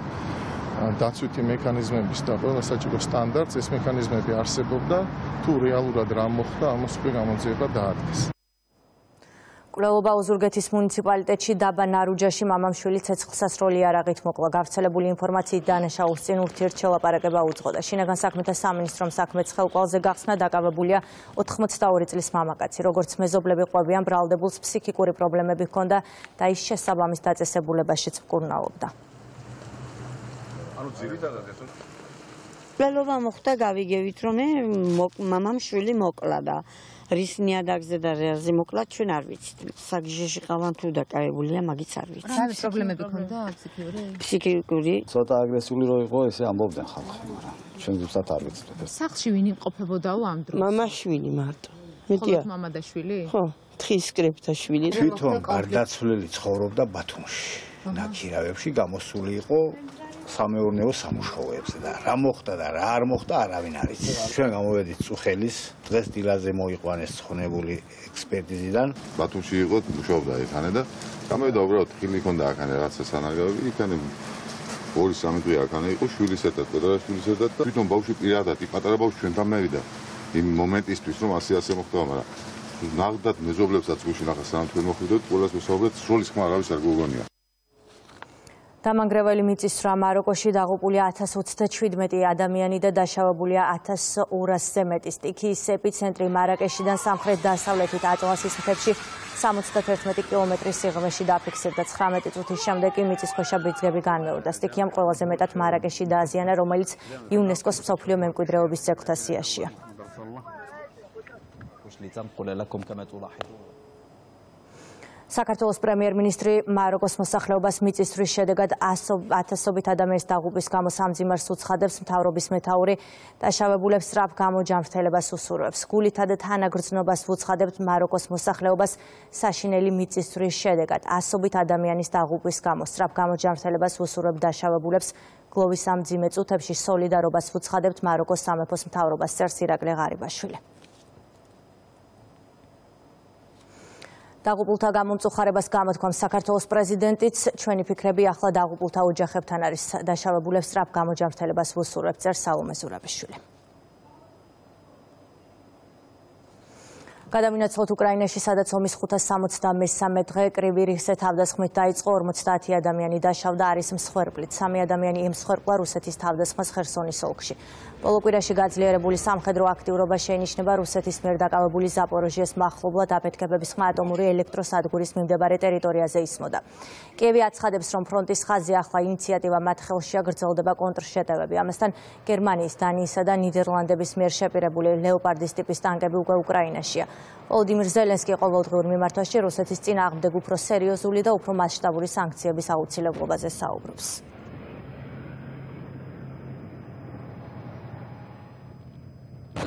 დაცვითი მექანიზმების და ყველა საჭირო სტანდარტს ეს მექანიზმები არსებობდა, თუ რეალურად რა მოხდა, ამას უკვე გამოძიება დაადგეს. კვლევა უზურგეთის მუნიციპალიტეტში დაბა ნარუჯაში მამამშვილი ცეცხლსასროლი არაღით მოკლა. გავრცელებული ინფორმაციით დანაშაულს წინ ურთიერთშევა პარაკება უძღოდა. შინაგან საქმეთა სამინისტრომ საქმეც ხელკვალზე გახსნა დაკავებულია 82 წლის მამაკაცი, როგორც მეზობლები ყვებიან ბრალდებულს ფსიქიკური პრობლემები ჰქონდა და ის შესაბამის დაწესებულებაშიც მკურნალობდა. კვლევა მოხდა გავიგებით რომ მამამშვილი მოკლა და Risnia dacă zădarea zimoclat, ce n-ar viți? Să găsești cavantul dacă ai ulea maghițar viți. Are probleme de conduct, psihicurie. Psihicurie. Sota agresivilor voi se ambobden halc. Ce îndupsat ar viți. Sax și vini copevodau am drus. Mama și vini marto. Mătia. Mama da și vini. Ha. Triscripta și vini. Tuiton bardațulele țhorob da batunș. Nakiravebshi gamosuliqo sameurneo samushqovebs da ra moqda da ra ar moqda aravin aris. Ჩვენ გამოведით წუხელის დღეს დილაზე მოიყვანეს ხნებული ექსპერტიზიდან. ბათუმში იყო მუშაობდა ეთანე და გამოვიდა უბრალოდ ხილი ჰქონდა აქანე რაცა სანაგავები იქანე 2-3 თვე აქანე იყო შვილის ერთად და შვილის ერთად და თვითონ ბავშვი პირადად პატარა ბავშვი ჩვენთან მივიდა იმ მომენტისთვის რომ ასე მოხდა მაგრამ ნახდათ მეზობლებსაც გუშინ ახლა სანათვე მოხვიდოთ ყველას მოსაუბრეთ სროლის ხმა არავის არ გოგონია. დამანგრეველი მიწისძვრა მაროკოში დაღუპულია 1037 ადამიანი და დაშავებულია 1200-ზე მეტი. სტიქიის ეპიცენტრი მარაკეშიდან სამხრეთ-დასავლეთით ატლასის მთებში 71 კილომეტრის სიღრმეში დაფიქსირდა. 19 წუთის შემდეგ კი მიწისქვეშა ბიძგები განმეორდა. სტიქიამ ყველაზე მეტად მარაკეში დააზიანა, რომელიც იუნესკოს მსოფლიო მემკვიდრეობის ძეგლთა სიაშია. საქართველოს პრემიერ-მინისტრი მაროკოს მოსახლეობას მიწისძვრის შედეგად ათასობით ადამიანის დაღუპვის გამო სამძიმარს უცხადებს. მთავრობის მეთაური დაშავებულებს სწრაფ გამოჯანმრთელებას უსურვებს. გულითა და თანაგრძნობას უცხადებთ მაროკოს მოსახლეობას საშინელი მიწისძვრის შედეგად ათასობით ადამიანის დაღუპვის გამო სწრაფ გამოჯანმრთელებას უსურვებს დაშავებულებს. გლოვის სამძიმე წუთებში სოლიდარობას უცხადებთ მაროკოს სამეფოს მთავრობას. წერს ირაკლი ღარიბაშვილი. დაღუპულთა გამომწუხარებას გამოთქვამს საქართველოს პრეზიდენტიც. Ჩვენი ფიქრები ახლა დაღუპულთა ოჯახებთან არის. დაშავებულებს სწრაფ გამოჯანმრთელებას ვუსურვებთ, წერს სალომე ზურაბიშვილი. გადავინაცვლოთ უკრაინაში, სადაც ომის 573 დღე კრივირიხზე თავდასხმით დაიწყო 50 ადამიანი დაშავდა, არის მსხვერპლით. 3 ადამიანი ემსხვერპლა რუსეთის თავდასხმას ხერსონის ოლქში. ბოლო კვირაში გაძლიერებული სამხედრო აქტიურობა შეინიშნება რუსეთის მიერ დაკავებული ზაპოროჟიეს მახლობლად აფეთქებების ხმა ატომური ელექტროსადგურის მიმდებარე ტერიტორიაზე ისმოდა. კიევი აცხადებს, რომ ფრონტის ხაზზე ახლა ინიციატივა მათ ხელშია, გრძელდება კონტრშეტევები. ამასთან გერმანიის, დანიისა და ნიდერლანდების მიერ შეპირებული ლეოპარდის ტიპის ტანკები უკვე უკრაინაშია. Volodymyr Zelensky ყოველდღიურ მიმართვაში რუსეთის წინააღმდეგ უფრო სერიოზული და უფრო მასშტაბური სანქციების აუცილებლობაზე საუბრობს.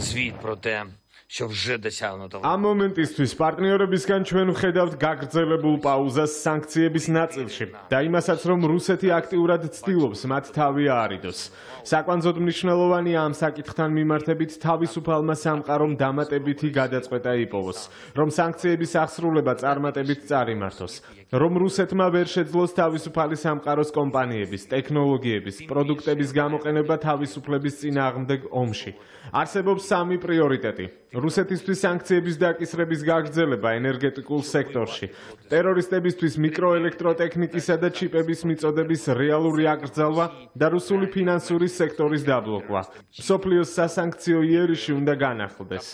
Звіт про те, що вже досягнуто. А моментისთვის პარტნიორებისგან ჩვენ ვხედავთ გაგრძელებულ პაუზას სანქციების ნაწილში. და იმასაც, რომ რუსეთი აქტიურად ცდილობს მათ თავი აარიდოს. საკვანძოდ მნიშვნელოვანი ამ საკითხთან მიმართებით თავისუფალმა სამყარომ დამატებითი გადაწყვეტა იპოვოს, რომ სანქციების აღსრულება წარმატებით წარიმართოს, რომ რუსეთმა ვერ შეძლოს თავისუფალი სამყაროს კომპანიების, ტექნოლოგიების, პროდუქტების გამოყენება თავისუფლების წინააღმდეგ ომში. არსებობს სამი პრიორიტეტი. რუსეთისთვის სანქციების დაკისრების გაგრძელება ენერგეტიკულ სექტორში, ტერორისტებისთვის მიკროელექტროტექნიკისა და ჩიპების მიწოდების რეალური აკრძალვა და რუსული ფინანსური სექტორის დაბლოკვა. მსოფლიოს სასანქციო იერიში უნდა განახლდეს.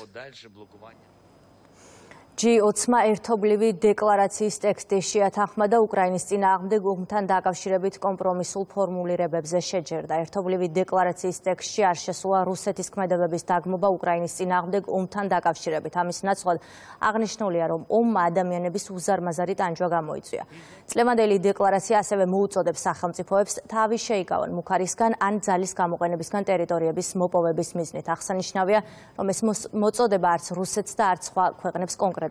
G20-მა ერთობლივი დეკლარაციის ტექსტი შეათანხმა და უკრაინის წინააღმდეგ ომთან დაკავშირებით კომპრომისულ ფორმულირებებზე შეჯერდა. ერთობლივი დეკლარაციის ტექსტში არ შესულა რუსეთის ქმედებების დაგმობა უკრაინის წინააღმდეგ ომთან დაკავშირებით. ამის ნაცვლად აღნიშნულია, რომ ომმა ადამიანების უზარმაზარი ტანჯვა გამოიწვია. წლევანდელი დეკლარაცია ასევე მოუწოდებს სახელმწიფოებს თავი შეიკავონ მუქარისგან ან ძალის გამოყენებისგან ტერიტორიების მოპოვების მიზნით. აღსანიშნავია, რომ ეს მოწოდება არც რუსეთს და არც სხვა ქვეყნებს კონკრეტულად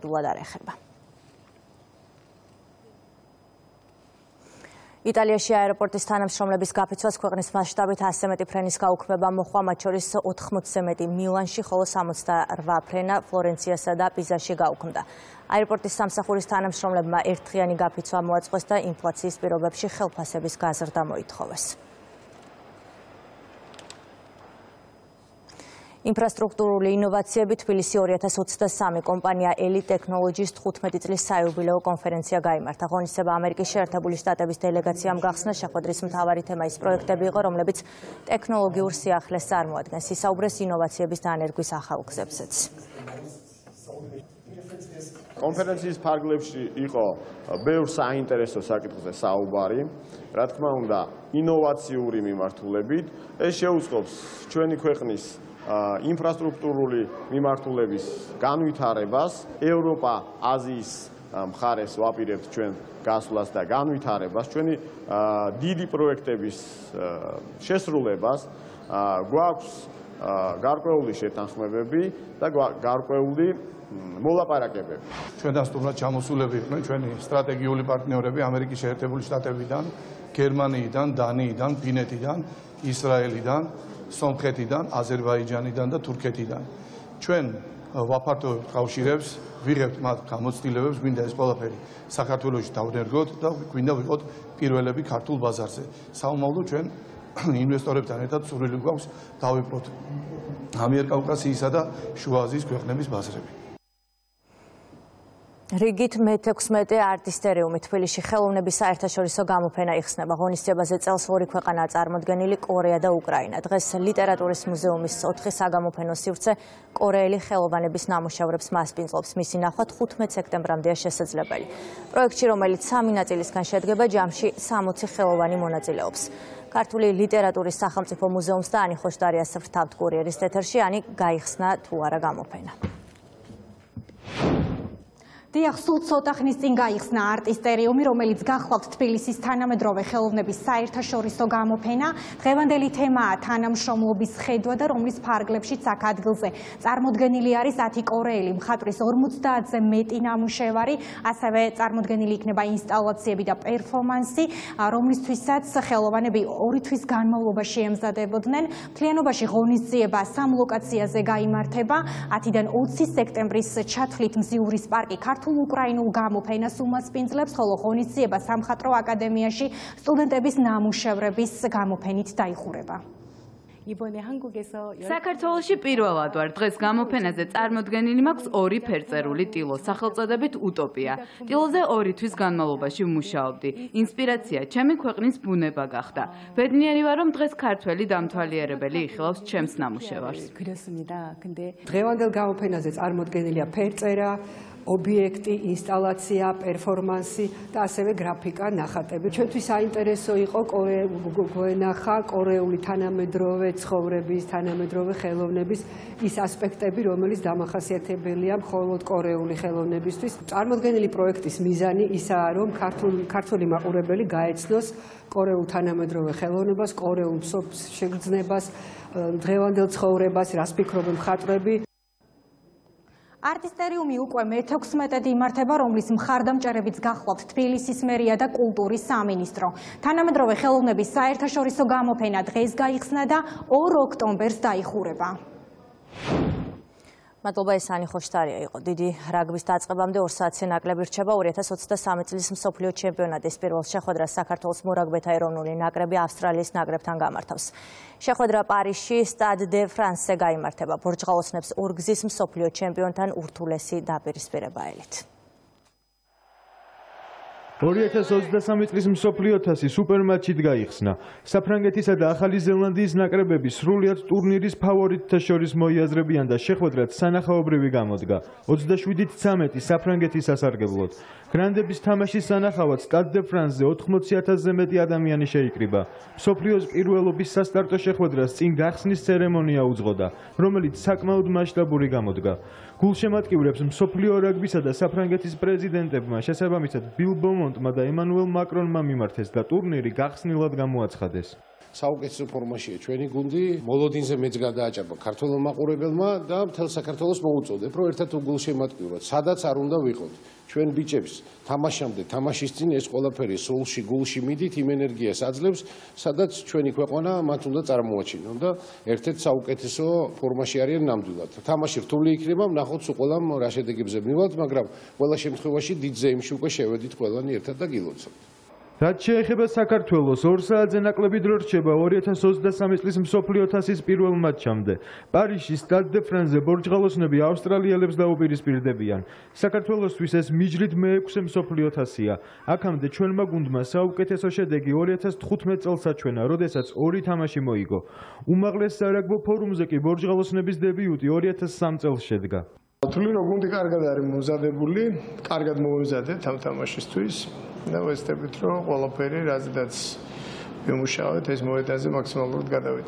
იტალიაში აეროპორტის თანამშრომლების გაფიცვას ქვეყნის მასშტაბით 100 მეტი ფრენის გაუქმება მოხდა, მათ შორის 80 მეტი მილანში, ხოლო 68 ფრენა ფლორენციასა და პიზაში გაუქმდა. აეროპორტის სამსახურის თანამშრომლებმა ერთდღიანი გაფიცვა მოაწყეს და ინფლაციის პირობებში ხელფასების გაზრდა მოითხოვეს. Infrastructurul inovației Tbilisi 2023 compania Elite Technologies 15 წლის საიუბილეო კონფერენცია გაიმართა. ღონისძიება ამერიკის შეერთებული შტატების დელეგაციამ გახსნა. შეხვედრის მთავარი თემა ის პროექტები იყო, რომლებიც ტექნოლოგიურ სიახლეს წარმოადგენს. ისაუბრეს ინოვაციების დანერგვის ახალგაზრდებსაც. Konferențis parglebshi iqo beur saintereso sakitqze saubari, ra tkma unda innovatsiuri mimartulebit, es sheuskops chveni kveqnis infrastrukturuli mimartulebis ganvitharebas, Europa, Azis მხარეს ვაპირებთ ჩვენ გასვლას და განვითარებას, ჩვენი დიდი პროექტების შესრულებას, გვაქვს გარკვეული შეთანხმებები და გარკვეული მოლაპარაკებები. Ჩვენ დასტურნად ჩამოსულები იყვნენ ჩვენი სტრატეგიული პარტნიორები ამერიკის შეერთებული შტატებიდან, გერმანიიდან, დანიიდან, ფინეთიდან, ისრაელიდან, სომხეთიდან, აზერბაიჯანიდან და თურქეთიდან. ჩვენ ვაფართოვებთ კავშირებს, ვიღებთ მათ გამოცდილებებს, გვინდა ეს ყველაფერი საქართველოში დავნერგოთ და გვინდა ვიყოთ პირველები ქართულ ბაზარზე. Საომავლოდ ჩვენ ინვესტორებთან ერთად სურვილი გვაქვს დავიპყროთ ამიერკავკასიისა და შუა აზიის ქვეყნების ბაზრები. რიგით მე-16 არტისტერიუმი თბილისში ხელოვნების საერთაშორისო გამოფენა იხსნება. ღონისძიებაზე წელს ორი ქვეყანაა წარმოდგენილი, კორეა და უკრაინა. დღეს ლიტერატურის მუზეუმის 4 საგამოფენო სივრცე კორეელი ხელოვანების ნამუშევრებს მასპინძლობს. მისი ნახვა 15 სექტემბრამდეა შესაძლებელი. პროექტში, რომელიც 3 ნაწილისგან შედგება, ჯამში 60 ხელოვანი მონაწილეობს. ქართული ლიტერატურის სახელმწიფო მუზეუმს და ანი ხოშდარიას ვრთავთ კურიერის ეთერში, ანი გაიხსნა თუ არა გამოფენა. Დიახ, სულ ცოტა ხნის წინ გაიხსნა არტისტერიუმი, რომელიც გახლავთ თბილისის თანამედროვე ხელოვნების საერთაშორისო გამოფენა. დღევანდელი თემაა თანამშრომლობის ხედვა და რომლის ფარგლებშიც აქ ადგილზე წარმოდგენილი არის 10 კორეელი მხატვრის 50-ზე მეტი ნამუშევარი, ასევე წარმოდგენილი იქნება ინსტალაციები და პერფორმანსი, რომლისთვისაც ხელოვანები 2 თვის განმავლობაში ემზადებოდნენ. მთლიანობაში ღონისძიება 3 ლოკაციაზე გაიმართება, 10-დან 20 სექტემბრის ჩათვლით მზიურის პარკი ქართულ-უკრაინულ გამოფენას უმასპინძლებს, ხოლო ღონისძიება სამხატვრო აკადემიაში სტუდენტების ნამუშევრების გამოფენით დაიხურება. საქართველოში პირველად ვარ. დღეს გამოფენაზე წარმოდგენილი მაქვს 2 ფერწერული ტილო, სახელწოდებით უტოპია. ტილოზე 2 თვის განმავლობაში ვმუშაობდი. ინსპირაცია ჩემი ქვეყნის ბუნება გახდა. ბედნიერი ვარ, რომ დღეს ქართველი დამთვალიერებელი იხილავს ჩემს ნამუშევარს. დღევანდელ გამოფენაზე წარმოდგენილია ფერწერა, ობიექტი, ინსტალაცია, პერფორმანსი და ასევე გრაფიკა, ნახატები. ჩვენთვის საინტერესო იყო გვენახა კორეული თანამედროვე ცხოვრების, თანამედროვე ხელოვნების ის ასპექტები, რომელიც დამახასიათებელია მხოლოდ კორეული ხელოვნებისთვის. წარმოდგენილი პროექტის მიზანი ისაა, რომ ქართული მაყურებელი გაეცნოს კორეულ თანამედროვე ხელოვნებას, კორეულ მსოფლიოს შეგრძნებას, დღევანდელ ცხოვრებას, რას ფიქრობენ მხატვრები. Არტისტერიუმი უკვე მე-16-ად იმართება, რომლის მხარდამჭერებიც გახლავთ თბილისის მერია და კულტურის სამინისტრო. თანამედროვე ხელოვნების საერთაშორისო გამოფენა დღეს გაიხსნა და 2 ოქტომბერს დაიხურება. მადლობა, ეს ანი ხოშდარია იყო. დიდი რაგბის დაწყებამდე 2 საათზე ნაკლები რჩება 2023 წლის მსოფლიო ჩემპიონატის პირველ შეხვედრას საქართველოს მორაგბეთა ეროვნული ნაკრები ავსტრალიის ნაკრებთან გამართავს. შეხვედრა პარიზში სტად დე ფრანსზე გაიმართება. ბორჯღალოცნებს ორგზის მსოფლიო ჩემპიონთან ურთულესი დაპირისპირება ელით. 2023 წლის მსოფლიო თასის სუპერმატჩით გაიხსნა. საფრანგეთისა და ახალი ზელანდიის ნაკრებები სრულიად ტურნირის ფავორიტთა შორის მოიაზრებიან და შეხვედრაც სანახაობრივი გამოდგა. 27-13 საფრანგეთის ასარგებლოდ. გრანდების თამაშის სანახავად სტად დე ფრანსზე 80,000-ზე მეტი ადამიანი შეიკრიბა. მსოფლიოს პირველობის სასტარტო შეხვედრას წინ გახსნის ცერემონია უძღოდა, რომელიც საკმაოდ მასშტაბური გამოდგა. გულშემატკივრებს მსოფლიო რაგბისა და საფრანგეთის პრეზიდენტებმა შესაბამისად ბილბო და ემანუელ მაკრონმა მიმართეს და ტურნირი გახსნილად გამოაცხადეს. საუკეთესო ფორმაშია ჩვენი გუნდი, მოლოდინზე მეც გადააჭაბა ქართველმა მაყურებელმა და მთელ საქართველოს მოუწოდებ, რომ ერთად უგულშემატკივროთ, სადაც არ უნდა ვიყოთ. Ჩვენ ბიჭებს თამაშამდე, თამაშის წინ ეს ყველაფერი სულში, გულში მიდით, იმ ენერგიას აძლევს, სადაც ჩვენი ქვეყანა მათ უნდა წარმოაჩინონ და ერთ-ერთ საუკეთესო ფორმაში არიან ნამდვილად. თამაში რთული იქნება, ნახოთ ყველამ რა შედეგებზე მივალთ, მაგრამ ყველა შემთხვევაში დიდ ზეიმში უკვე შევედით ყველანი ერთად და გილოცავთ. რაც შეეხება საქართველოს 2 საათზე ნაკლები დრო რჩება 2023 წლის მსოფლიო თასის პირველ მატჩამდე. პარიზში სტად დე ფრანსზე ბორჯღალოცნები ავსტრალიელებს დაუპირისპირდებიან. საქართველოსთვის ეს მიჯრით მე-6 მსოფლიო თასია. აქამდე ჩვენმა გუნდმა საუკეთესო შედეგი 2015 წელს აჩვენა, როდესაც 2 თამაში მოიგო. უმაღლეს სარაგბო ფორუმზე კი ბორჯღალოცნების დებიუტი 2003 წელს შედგა. Tuli rogundi cargadari muzade buli, cargad muzade tamtamașistuis, da veste petro, olaperi razdați pe mușavet, aici moetează maximal rut gadavet.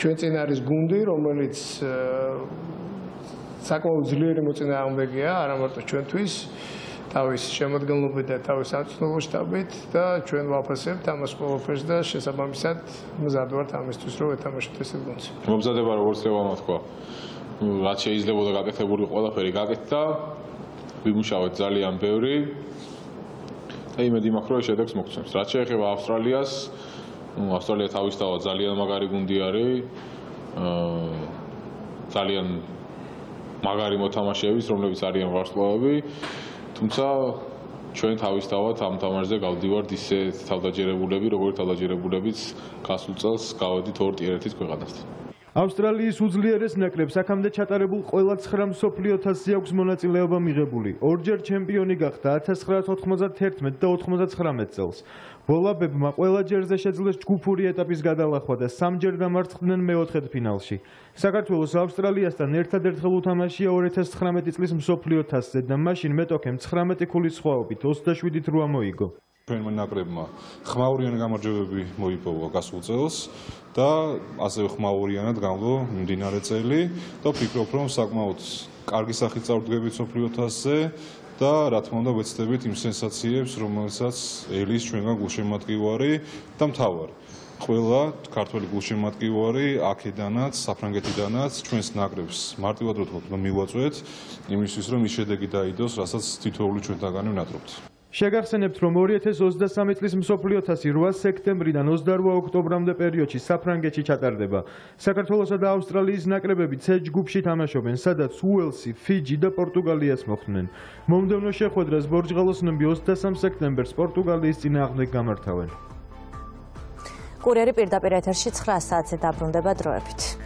Cuețenaris gundi romeliți, sacma uziliere moțenea un vegea, aramarto cuentuis, tauis cemat gândlubite, tauis antunul ștabit, da cuen vapasep, tamas polofeșda și s-a bamisat muzador tamistus rovet tamașistuis gunzi. Muzade bara vorse oamatcoa. Rația izlevul găgătebului olaperi găgătă, bimușavet zalian beuri, imedi macroeșe dex mocțum. Rația echeva Australias, Australia tauistava zalian magari gundiare, zalian magari motamașevis, romlevis arian varslovavi, tumsa ჩვენ თავისთავად ამ თამაშზე გავდივართ ისე თავდაჯერებულები, როგორც თავდაჯერებულებიც გასულ წელს გავედით ორ ტირეთის ქვეყანასთან. Ავსტრალიის უძლიერეს ნაკლებს აქამდე ჩატარებულ ყველა 9 მსოფლიო თასზე აქვს მონაწილეობა მიღებული. ორჯერ ჩემპიონი გახდა 1991 და 99 წელს. ბოლაბებმა ყველა ჯერზე შეძლეს ჯგუფური ეტაპის გადალახვა და სამჯერ დამარცხდნენ მეოთხედფინალში. საქართველოს ავსტრალიასთან ერთადერთ უთამაშია 2019 წლის მსოფლიო თასზე და მაშინ მეტოქემ 19 ქულის სხვაობით 27-ით 8 მოიგო. Ჩვენმა ნაკრებმა ხმაურიანი გამარჯვებები მოიპოვა გასულ წელს და ასევე ხმაურიანად გამძლო მდინარე წელი და ვფიქრობ, რომ საკმაოდ კარგი სახით წარვდგებით მსოფლიო თასზე და რა თქმა უნდა ვეცდებით იმ სენსაციებს, რომელსაც ელის ჩვენგან გულშემატკივარი და მთავარი ყველა ქართველი გულშემატკივარი აქედანაც, საფრანგეთიდანაც ჩვენს ნაკრებს მარტივად რო თქო მივაწვეთ იმისთვის, რომ ის შედეგი დაიდოს, რასაც თითოეული ჩვენთაგანი ვნატრობთ. Შეგახსენებთ, რომ 2023 წლის მსოფლიო თასი 8 სექტემბრიდან 28 ოქტომბრამდე პერიოდში საფრანგეთში ჩატარდება. საქართველოსა და ავსტრალიის ნაკრებები C ჯგუფში თამაშობენ, სადაც უელსი, ფიჯი და პორტუგალიას მოხვდნენ. Მომდევნო შეხვედრას ბორჯღალოსნები 23 სექტემბერს პორტუგალიის წინააღმდეგ გამართავენ. კურიერი პირდაპირ ეთერში 9 საათზე დაბრუნდება დროებით.